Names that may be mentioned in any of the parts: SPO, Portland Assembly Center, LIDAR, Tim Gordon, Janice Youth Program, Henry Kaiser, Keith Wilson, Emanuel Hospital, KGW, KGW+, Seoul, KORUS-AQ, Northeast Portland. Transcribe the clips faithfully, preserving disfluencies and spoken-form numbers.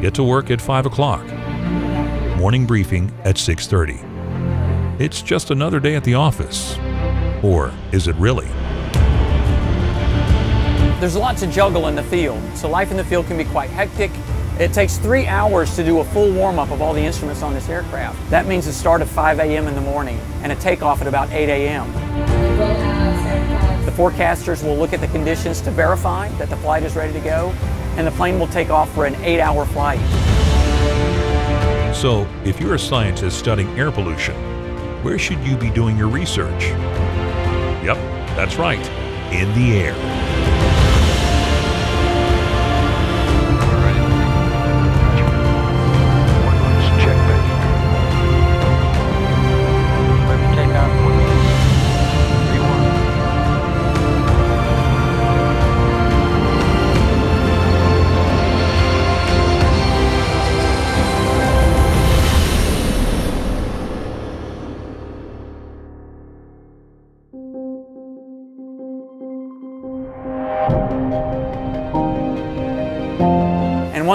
Get to work at five o'clock. Morning briefing at six thirty. It's just another day at the office. Or is it really? There's a lot to juggle in the field, so life in the field can be quite hectic. It takes three hours to do a full warm-up of all the instruments on this aircraft. That means a start at five A M in the morning and a takeoff at about eight A M The forecasters will look at the conditions to verify that the flight is ready to go, and the plane will take off for an eight-hour flight. So, if you're a scientist studying air pollution, where should you be doing your research? Yep, that's right, in the air.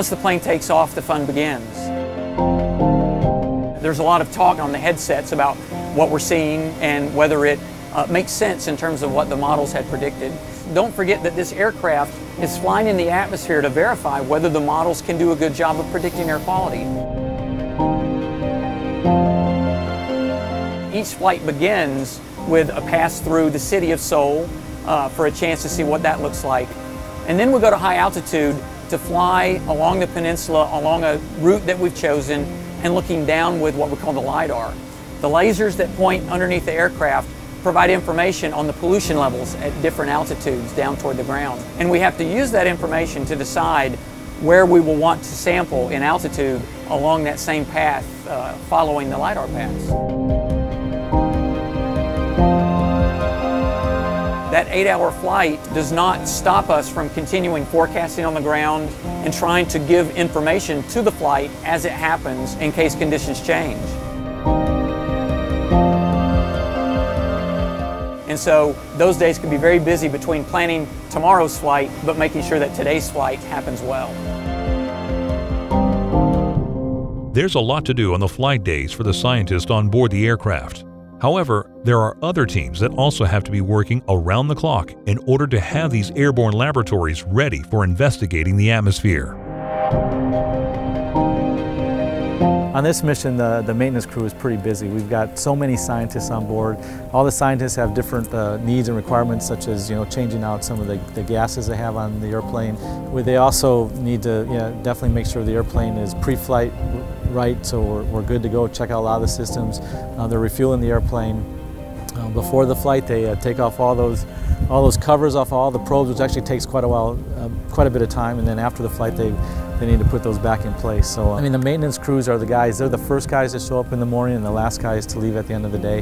Once the plane takes off, the fun begins. There's a lot of talk on the headsets about what we're seeing and whether it uh, makes sense in terms of what the models had predicted. Don't forget that this aircraft is flying in the atmosphere to verify whether the models can do a good job of predicting air quality. Each flight begins with a pass through the city of Seoul uh, for a chance to see what that looks like. And then we go to high altitude to fly along the peninsula, along a route that we've chosen, and looking down with what we call the LIDAR. The lasers that point underneath the aircraft provide information on the pollution levels at different altitudes down toward the ground. And we have to use that information to decide where we will want to sample in altitude along that same path uh, following the LIDAR paths. That eight-hour flight does not stop us from continuing forecasting on the ground and trying to give information to the flight as it happens in case conditions change. And so those days can be very busy between planning tomorrow's flight but making sure that today's flight happens well. There's a lot to do on the flight days for the scientist on board the aircraft. However, there are other teams that also have to be working around the clock in order to have these airborne laboratories ready for investigating the atmosphere. On this mission, the, the maintenance crew is pretty busy. We've got so many scientists on board. All the scientists have different uh, needs and requirements, such as you know changing out some of the, the gases they have on the airplane. They also need to you know, definitely make sure the airplane is pre-flight right, so we're, we're good to go, check out a lot of the systems. Uh, they're refueling the airplane. Uh, before the flight, they uh, take off all those, all those covers off all the probes, which actually takes quite a while, uh, quite a bit of time, and then after the flight, they They need to put those back in place. So, uh, I mean, the maintenance crews are the guys, they're the first guys to show up in the morning and the last guys to leave at the end of the day.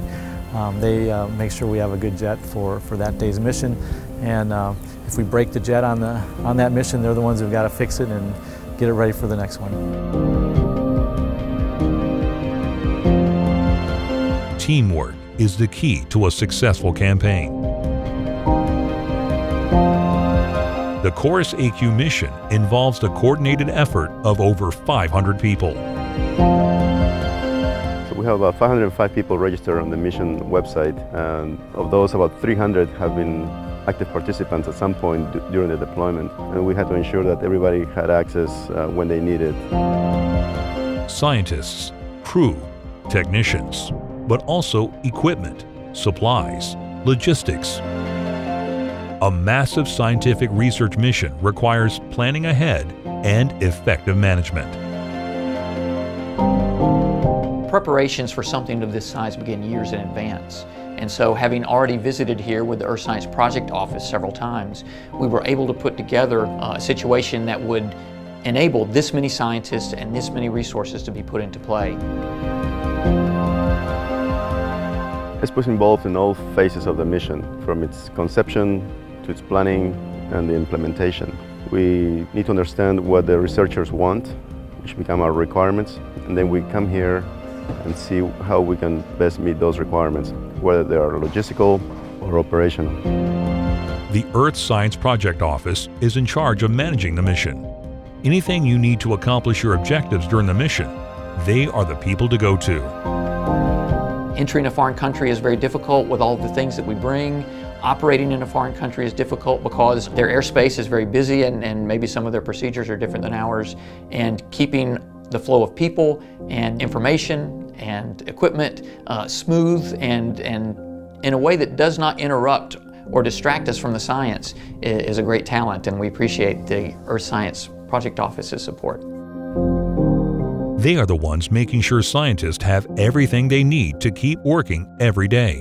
Um, they uh, make sure we have a good jet for, for that day's mission. And uh, if we break the jet on, the, on that mission, they're the ones who've got to fix it and get it ready for the next one. Teamwork is the key to a successful campaign. The KORUS A Q mission involves the coordinated effort of over five hundred people. So we have about five hundred five people registered on the mission website, and of those, about three hundred have been active participants at some point during the deployment, and we had to ensure that everybody had access uh, when they needed. Scientists, crew, technicians, but also equipment, supplies, logistics. A massive scientific research mission requires planning ahead and effective management. Preparations for something of this size begin years in advance. And so, having already visited here with the Earth Science Project Office several times, we were able to put together a situation that would enable this many scientists and this many resources to be put into play. S P O is involved in all phases of the mission, from its conception, to its planning and the implementation. We need to understand what the researchers want, which become our requirements, and then we come here and see how we can best meet those requirements, whether they are logistical or operational. The Earth Science Project Office is in charge of managing the mission. anything you need to accomplish your objectives during the mission, they are the people to go to. Entering a foreign country is very difficult with all the things that we bring. Operating in a foreign country is difficult because their airspace is very busy and, and maybe some of their procedures are different than ours. And keeping the flow of people and information and equipment uh, smooth and, and in a way that does not interrupt or distract us from the science is a great talent, and we appreciate the Earth Science Project Office's support. They are the ones making sure scientists have everything they need to keep working every day.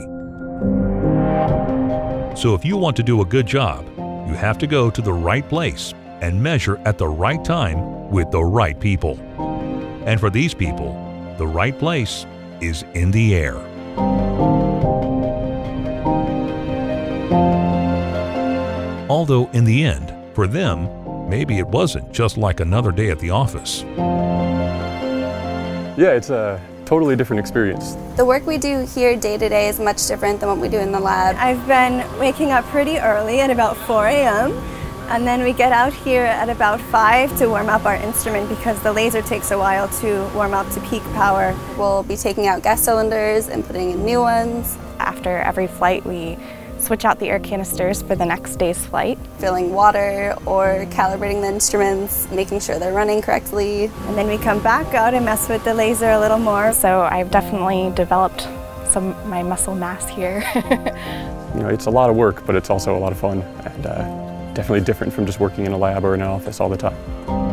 So if you want to do a good job, you have to go to the right place and measure at the right time with the right people. And for these people, the right place is in the air. Although in the end, for them, maybe it wasn't just like another day at the office. Yeah, it's a totally different experience. The work we do here day to day is much different than what we do in the lab. I've been waking up pretty early at about four A M and then we get out here at about five to warm up our instrument because the laser takes a while to warm up to peak power. We'll be taking out gas cylinders and putting in new ones. After every flight we switch out the air canisters for the next day's flight. Filling water or calibrating the instruments, making sure they're running correctly. And then we come back out and mess with the laser a little more. So I've definitely developed some of my muscle mass here. You know, it's a lot of work, but it's also a lot of fun, and uh, definitely different from just working in a lab or in an office all the time.